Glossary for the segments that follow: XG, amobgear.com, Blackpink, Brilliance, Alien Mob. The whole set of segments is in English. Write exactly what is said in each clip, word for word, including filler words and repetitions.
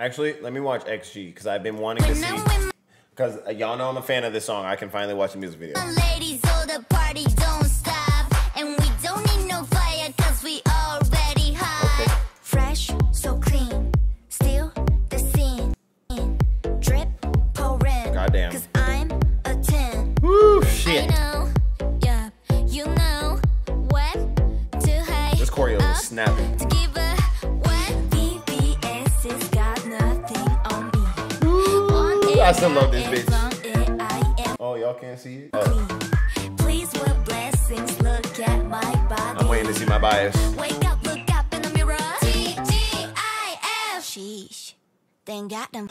Actually, let me watch X G because I've been wanting to see. Because uh, y'all know I'm a fan of this song. I can finally watch the music video. Ladies, oh, the party don't stop, and we don't need no fire because we already high. Okay. Fresh, so clean, still the scene. Drip, pour in. Goddamn. Because I'm a ten. Woo, shit. I know. Yeah, you know what to hide. This choreo is snapping. I still love this bitch. Oh, y'all can't see it? Oh. Please, with blessings, look at my body. I'm waiting to see my bias. Wake up, look up in the mirror. T G I F. Sheesh. Then got them.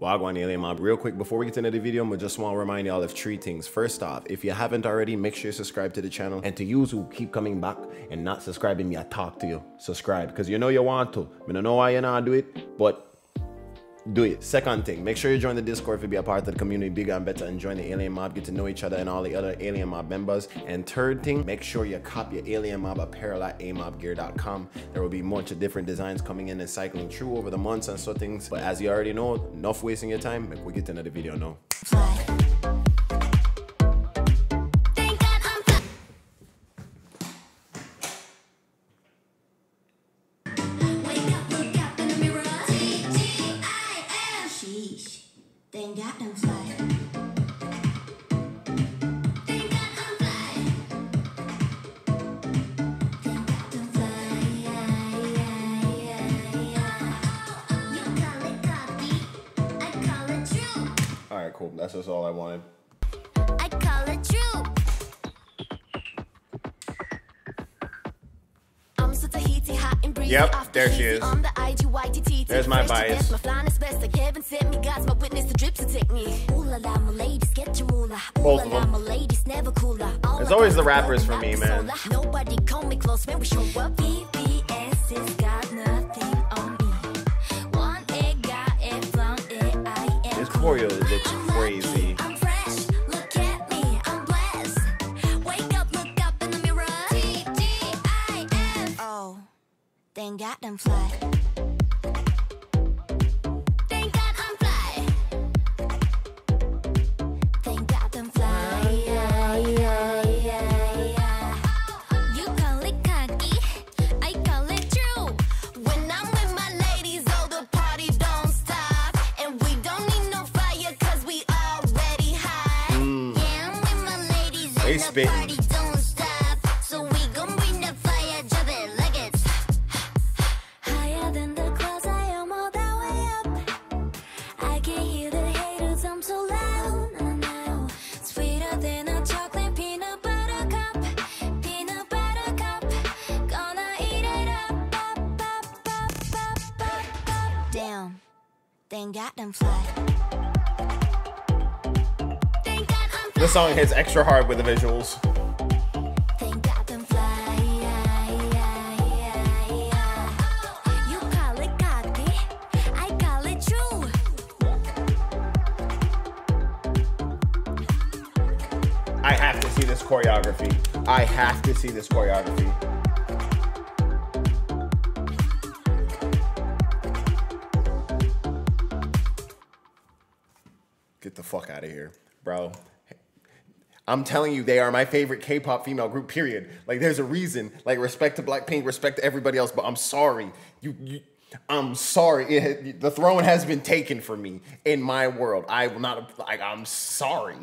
Wagwan Alien Mob. Real quick, before we get into the video, I'm just want to remind y'all of three things. First off, if you haven't already, make sure you subscribe to the channel. And to you who keep coming back and not subscribing me, I talk to you. Subscribe, because you know you want to. I don't know why you're not do it, but do it. Second thing, make sure you join the Discord if you be a part of the community, bigger and better, and join the Alien Mob. Get to know each other and all the other Alien Mob members. And third thing, make sure you cop your Alien Mob apparel at a mob gear dot com. There will be a bunch of different designs coming in and cycling through over the months and so things. But as you already know, enough wasting your time. Make we get to another video now. Cool. That's just all I wanted. I call it true. Yep, there she is. There's my bias. Both of them. It's always the rappers for me, man. Nobody call me close, man. We show up. B B S has got nothing on me. One egg got it from A I M. This choreo is it. Crazy. I'm fresh, look at me, I'm blessed. Wake up, look up in the mirror. T G I F. Oh, then got them fly. Thank God I'm fly. Thank God I'm fly. You call it cocky, I call it true. When I'm with my ladies, oh, the party don't stop. And we don't need no fire, cause we already high. Mm. Yeah, I'm with my ladies, they and spittin'. The party don't stop. So we gon' bring the fire, drop it like it's higher than the clouds, I am all that way up. I can hear the haters, I'm so loud. I know. Sweeter than a chocolate peanut butter cup. Peanut butter cup. Gonna eat it up, up, up, up, up, up, up. Damn. Then got them fly. This song hits extra hard with the visuals. I have to see this choreography. I have to see this choreography. Get the fuck out of here, bro. I'm telling you, they are my favorite K-pop female group, period. Like, there's a reason. Like, respect to Blackpink, respect to everybody else, but I'm sorry. You, you I'm sorry. It, the throne has been taken from me in my world. I will not, like, I'm sorry.